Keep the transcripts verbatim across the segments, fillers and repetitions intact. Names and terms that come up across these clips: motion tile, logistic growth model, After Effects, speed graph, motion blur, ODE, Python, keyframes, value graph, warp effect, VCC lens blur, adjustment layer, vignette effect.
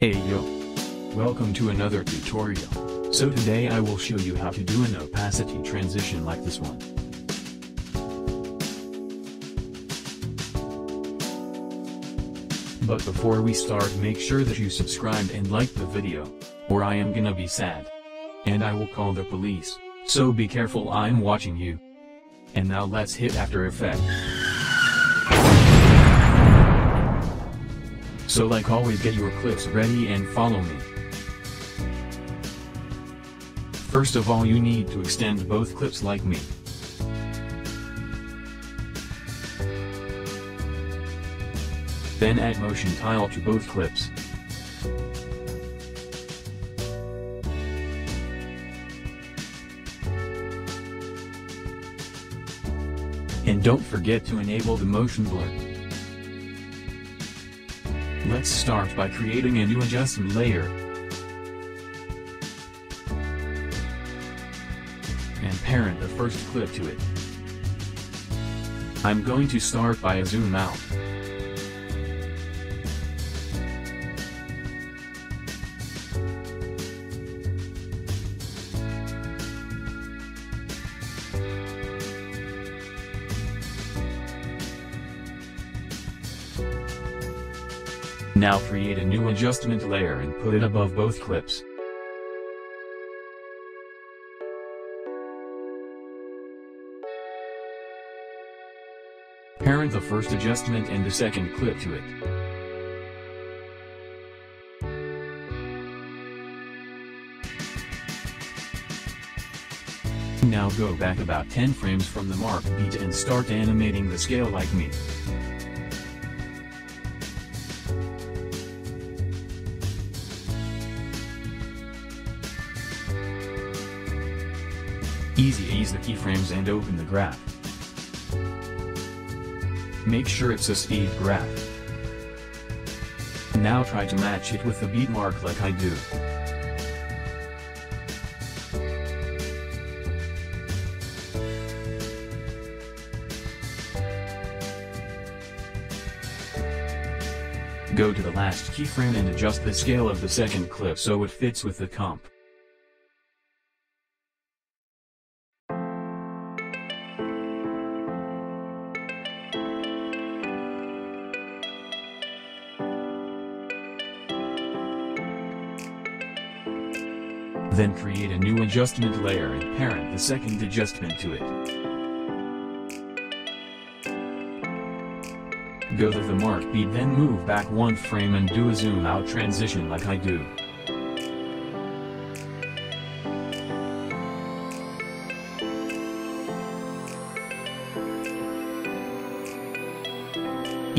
Hey yo! Welcome to another tutorial. So today I will show you how to do an opacity transition like this one. But before we start, make sure that you subscribe and like the video, or I am gonna be sad. And I will call the police, so be careful, I'm watching you. And now let's hit After Effects. So like always, get your clips ready and follow me. First of all, you need to extend both clips like me. Then add motion tile to both clips. And don't forget to enable the motion blur. Let's start by creating a new adjustment layer. And parent the first clip to it. I'm going to start by a zoom out. Now create a new adjustment layer and put it above both clips. Parent the first adjustment and the second clip to it. Now go back about ten frames from the mark beat and start animating the scale like me. Easy, ease the keyframes and open the graph. Make sure it's a speed graph. Now try to match it with the beat mark like I do. Go to the last keyframe and adjust the scale of the second clip so it fits with the comp. Then create a new adjustment layer and parent the second adjustment to it. Go to the mark beat, then move back one frame and do a zoom out transition like I do.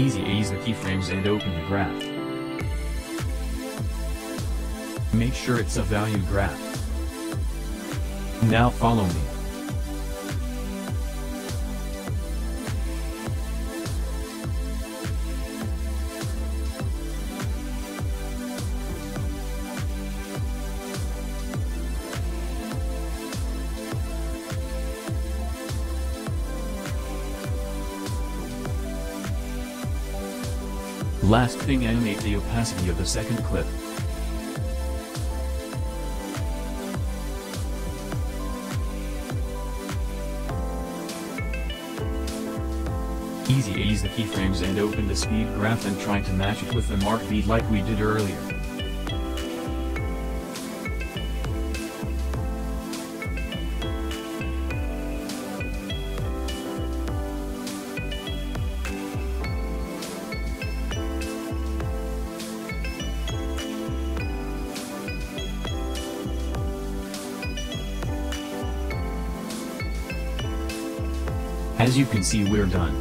Easy, ease the keyframes and open the graph. Make sure it's a value graph. Now follow me. Last thing, animate the opacity of the second clip. Easy, ease the keyframes and open the speed graph and try to match it with the mark beat like we did earlier. As you can see, we're done.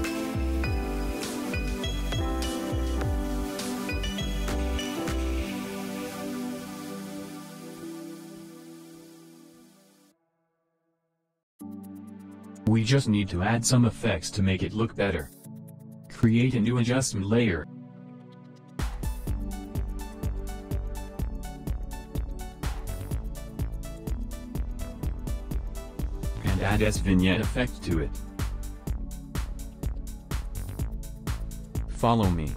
We just need to add some effects to make it look better. Create a new adjustment layer. And add a vignette effect to it. Follow me.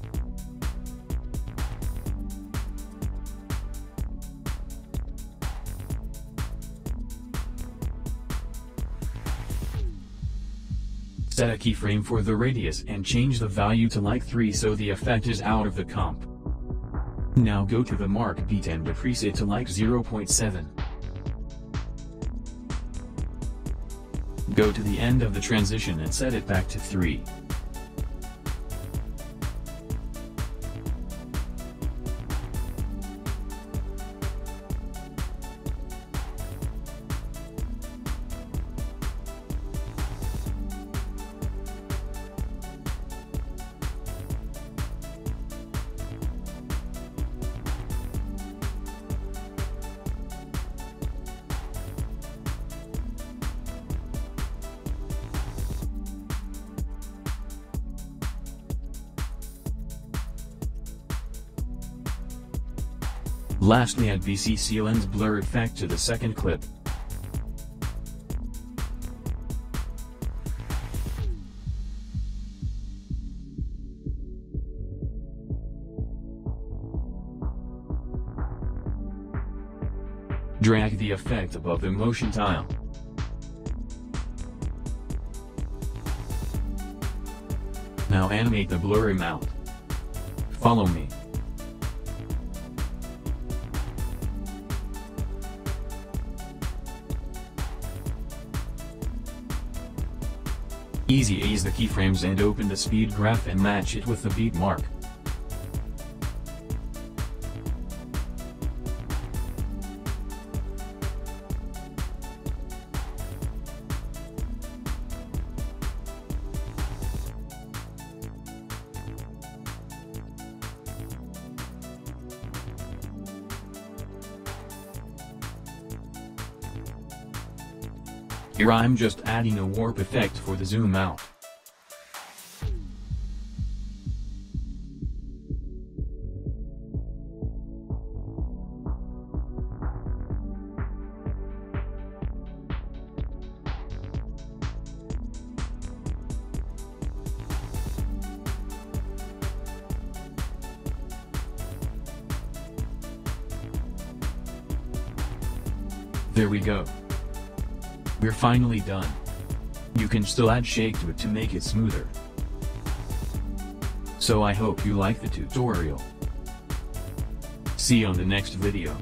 set a keyframe for the radius and change the value to like three so the effect is out of the comp. Now go to the mark beat and decrease it to like zero point seven. Go to the end of the transition and set it back to three. Lastly, add V C C lens blur effect to the second clip. Drag the effect above the motion tile. Now animate the blur amount. Follow me. Easy ease the keyframes and open the speed graph and match it with the beat mark. Here I'm just adding a warp effect for the zoom out. There we go. We're finally done. You can still add shake to it to make it smoother. So I hope you like the tutorial. See you on the next video.